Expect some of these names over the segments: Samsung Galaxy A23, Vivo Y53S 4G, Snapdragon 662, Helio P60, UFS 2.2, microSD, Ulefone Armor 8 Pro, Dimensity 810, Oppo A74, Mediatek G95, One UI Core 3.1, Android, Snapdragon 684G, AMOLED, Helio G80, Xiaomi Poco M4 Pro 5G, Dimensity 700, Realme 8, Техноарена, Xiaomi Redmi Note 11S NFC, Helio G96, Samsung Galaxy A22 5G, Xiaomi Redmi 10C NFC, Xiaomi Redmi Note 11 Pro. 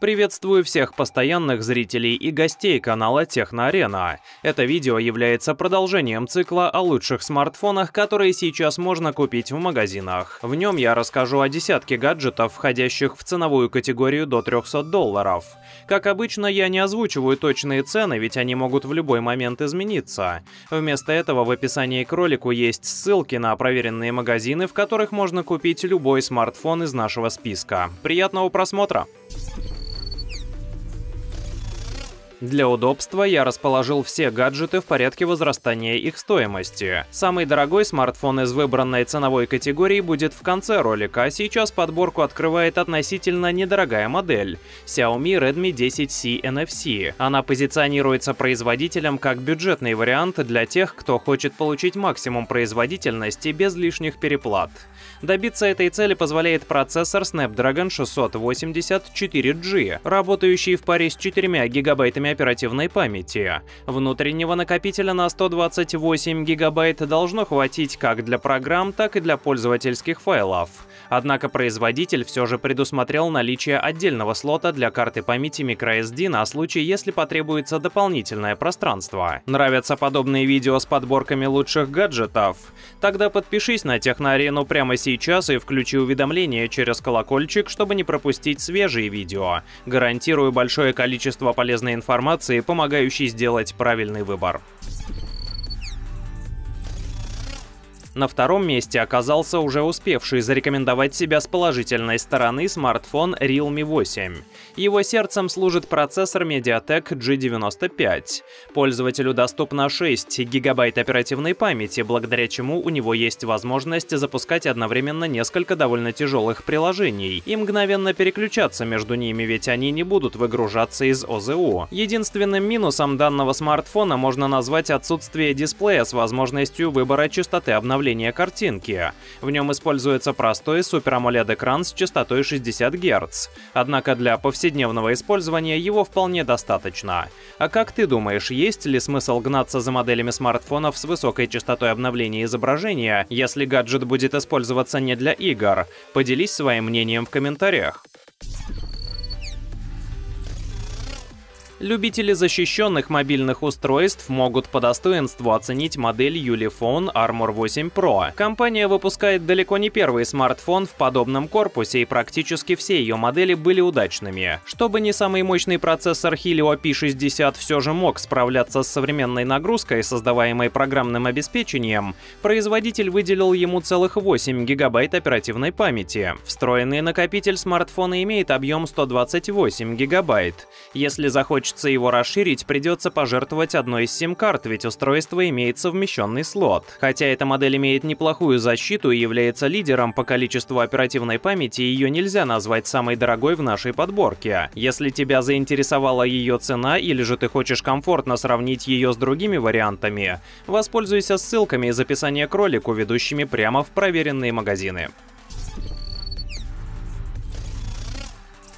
Приветствую всех постоянных зрителей и гостей канала Техноарена. Это видео является продолжением цикла о лучших смартфонах, которые сейчас можно купить в магазинах. В нем я расскажу о десятке гаджетов, входящих в ценовую категорию до $300. Как обычно, я не озвучиваю точные цены, ведь они могут в любой момент измениться. Вместо этого в описании к ролику есть ссылки на проверенные магазины, в которых можно купить любой смартфон из нашего списка. Приятного просмотра! Для удобства я расположил все гаджеты в порядке возрастания их стоимости. Самый дорогой смартфон из выбранной ценовой категории будет в конце ролика, а сейчас подборку открывает относительно недорогая модель – Xiaomi Redmi 10C NFC. Она позиционируется производителем как бюджетный вариант для тех, кто хочет получить максимум производительности без лишних переплат. Добиться этой цели позволяет процессор Snapdragon 684G, работающий в паре с 4 гигабайтами оперативной памяти. Внутреннего накопителя на 128 гигабайт должно хватить как для программ, так и для пользовательских файлов. Однако производитель все же предусмотрел наличие отдельного слота для карты памяти microSD на случай, если потребуется дополнительное пространство. Нравятся подобные видео с подборками лучших гаджетов? Тогда подпишись на Техноарену прямо сейчас и включи уведомления через колокольчик, чтобы не пропустить свежие видео. Гарантирую большое количество полезной информации, помогающей сделать правильный выбор. На втором месте оказался уже успевший зарекомендовать себя с положительной стороны смартфон Realme 8. Его сердцем служит процессор Mediatek G95. Пользователю доступно 6 гигабайт оперативной памяти, благодаря чему у него есть возможность запускать одновременно несколько довольно тяжелых приложений и мгновенно переключаться между ними, ведь они не будут выгружаться из ОЗУ. Единственным минусом данного смартфона можно назвать отсутствие дисплея с возможностью выбора частоты обновления картинки. В нем используется простой Super AMOLED экран с частотой 60 Гц. Однако для повседневного использования его вполне достаточно. А как ты думаешь, есть ли смысл гнаться за моделями смартфонов с высокой частотой обновления изображения, если гаджет будет использоваться не для игр? Поделись своим мнением в комментариях. Любители защищенных мобильных устройств могут по достоинству оценить модель Ulefone Armor 8 Pro. Компания выпускает далеко не первый смартфон в подобном корпусе, и практически все ее модели были удачными. Чтобы не самый мощный процессор Helio P60 все же мог справляться с современной нагрузкой, создаваемой программным обеспечением, производитель выделил ему целых 8 гигабайт оперативной памяти. Встроенный накопитель смартфона имеет объем 128 гигабайт. Если захочешь его расширить, придется пожертвовать одной из сим-карт, ведь устройство имеет совмещенный слот. Хотя эта модель имеет неплохую защиту и является лидером по количеству оперативной памяти, ее нельзя назвать самой дорогой в нашей подборке. Если тебя заинтересовала ее цена или же ты хочешь комфортно сравнить ее с другими вариантами, воспользуйся ссылками из описания к ролику, ведущими прямо в проверенные магазины.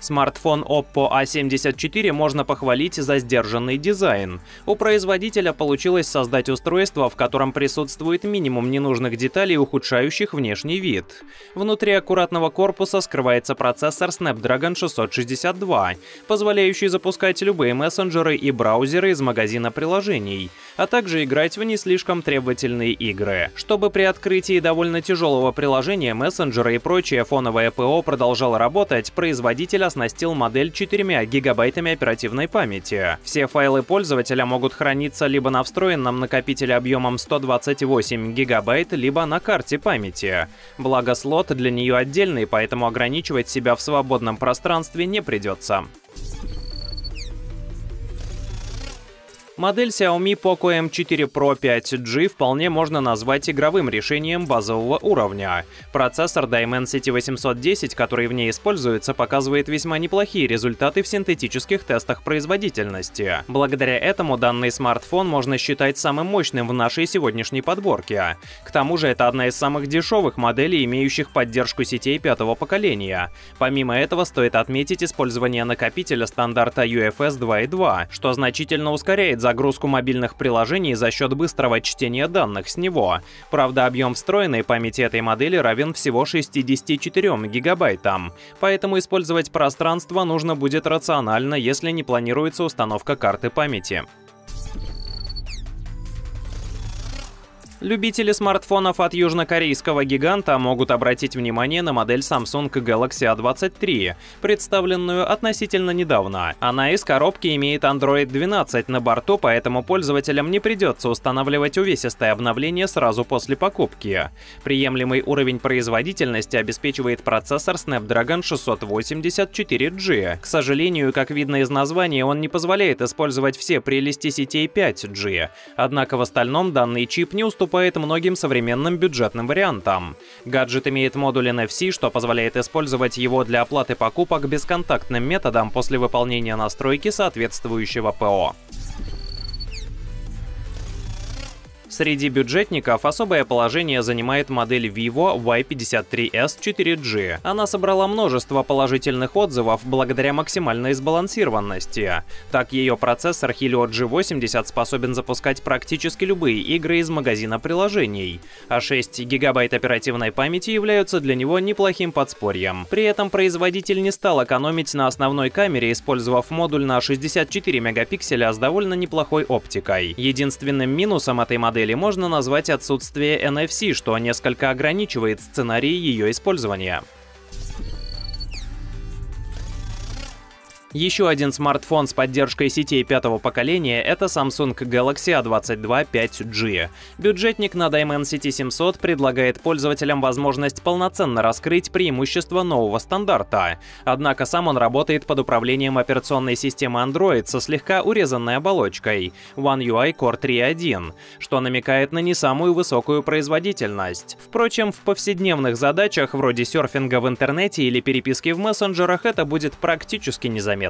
Смартфон Oppo A74 можно похвалить за сдержанный дизайн. У производителя получилось создать устройство, в котором присутствует минимум ненужных деталей, ухудшающих внешний вид. Внутри аккуратного корпуса скрывается процессор Snapdragon 662, позволяющий запускать любые мессенджеры и браузеры из магазина приложений, а также играть в не слишком требовательные игры. Чтобы при открытии довольно тяжелого приложения мессенджеры и прочее фоновое ПО продолжало работать, производитель оснастил модель 4 гигабайтами оперативной памяти. Все файлы пользователя могут храниться либо на встроенном накопителе объемом 128 гигабайт, либо на карте памяти. Благо слот для нее отдельный, поэтому ограничивать себя в свободном пространстве не придется. Модель Xiaomi Poco M4 Pro 5G вполне можно назвать игровым решением базового уровня. Процессор Dimensity 810, который в ней используется, показывает весьма неплохие результаты в синтетических тестах производительности. Благодаря этому данный смартфон можно считать самым мощным в нашей сегодняшней подборке. К тому же это одна из самых дешевых моделей, имеющих поддержку сетей 5-го поколения. Помимо этого стоит отметить использование накопителя стандарта UFS 2.2, что значительно ускоряет загрузку загрузку мобильных приложений за счет быстрого чтения данных с него. Правда, объем встроенной памяти этой модели равен всего 64 гигабайтам, поэтому использовать пространство нужно будет рационально, если не планируется установка карты памяти. Любители смартфонов от южнокорейского гиганта могут обратить внимание на модель Samsung Galaxy A23, представленную относительно недавно. Она из коробки имеет Android 12 на борту, поэтому пользователям не придется устанавливать увесистое обновление сразу после покупки. Приемлемый уровень производительности обеспечивает процессор Snapdragon 684G. К сожалению, как видно из названия, он не позволяет использовать все прелести сетей 5G. Однако в остальном данный чип не уступает многим современным бюджетным вариантам. Гаджет имеет модуль NFC, что позволяет использовать его для оплаты покупок бесконтактным методом после выполнения настройки соответствующего ПО. Среди бюджетников особое положение занимает модель Vivo Y53S 4G. Она собрала множество положительных отзывов благодаря максимальной сбалансированности. Так, ее процессор Helio G80 способен запускать практически любые игры из магазина приложений, а 6 гигабайт оперативной памяти являются для него неплохим подспорьем. При этом производитель не стал экономить на основной камере, использовав модуль на 64 мегапикселя с довольно неплохой оптикой. Единственным минусом этой модели можно назвать отсутствие NFC, что несколько ограничивает сценарий ее использования. Еще один смартфон с поддержкой сетей пятого поколения – это Samsung Galaxy A22 5G. Бюджетник на Dimensity 700 предлагает пользователям возможность полноценно раскрыть преимущества нового стандарта. Однако сам он работает под управлением операционной системы Android со слегка урезанной оболочкой – One UI Core 3.1, что намекает на не самую высокую производительность. Впрочем, в повседневных задачах вроде серфинга в интернете или переписки в мессенджерах это будет практически незаметно.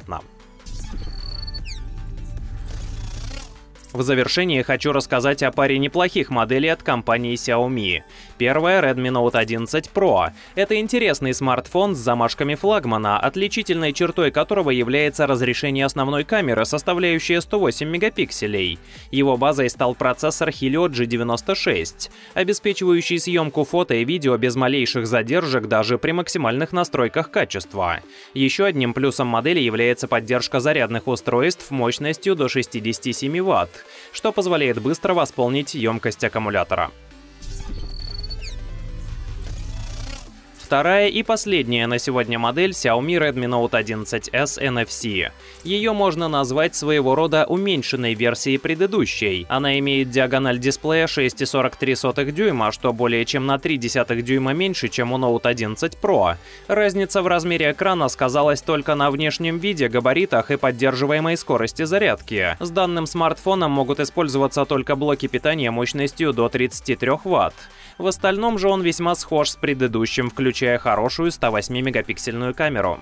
В завершение хочу рассказать о паре неплохих моделей от компании Xiaomi. Первая – Redmi Note 11 Pro. Это интересный смартфон с замашками флагмана, отличительной чертой которого является разрешение основной камеры, составляющее 108 мегапикселей. Его базой стал процессор Helio G96, обеспечивающий съемку фото и видео без малейших задержек даже при максимальных настройках качества. Еще одним плюсом модели является поддержка зарядных устройств мощностью до 67 Вт. Что позволяет быстро восполнить емкость аккумулятора. Вторая и последняя на сегодня модель Xiaomi Redmi Note 11S NFC. Ее можно назвать своего рода уменьшенной версией предыдущей. Она имеет диагональ дисплея 6,43 дюйма, что более чем на 0,3 дюйма меньше, чем у Note 11 Pro. Разница в размере экрана сказалась только на внешнем виде, габаритах и поддерживаемой скорости зарядки. С данным смартфоном могут использоваться только блоки питания мощностью до 33 Вт. В остальном же он весьма схож с предыдущим, включая хорошую 108-мегапиксельную камеру.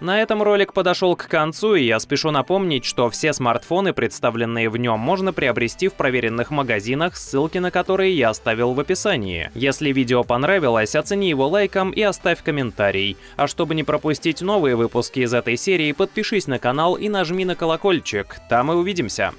На этом ролик подошел к концу, и я спешу напомнить, что все смартфоны, представленные в нем, можно приобрести в проверенных магазинах, ссылки на которые я оставил в описании. Если видео понравилось, оцени его лайком и оставь комментарий. А чтобы не пропустить новые выпуски из этой серии, подпишись на канал и нажми на колокольчик. Там и увидимся.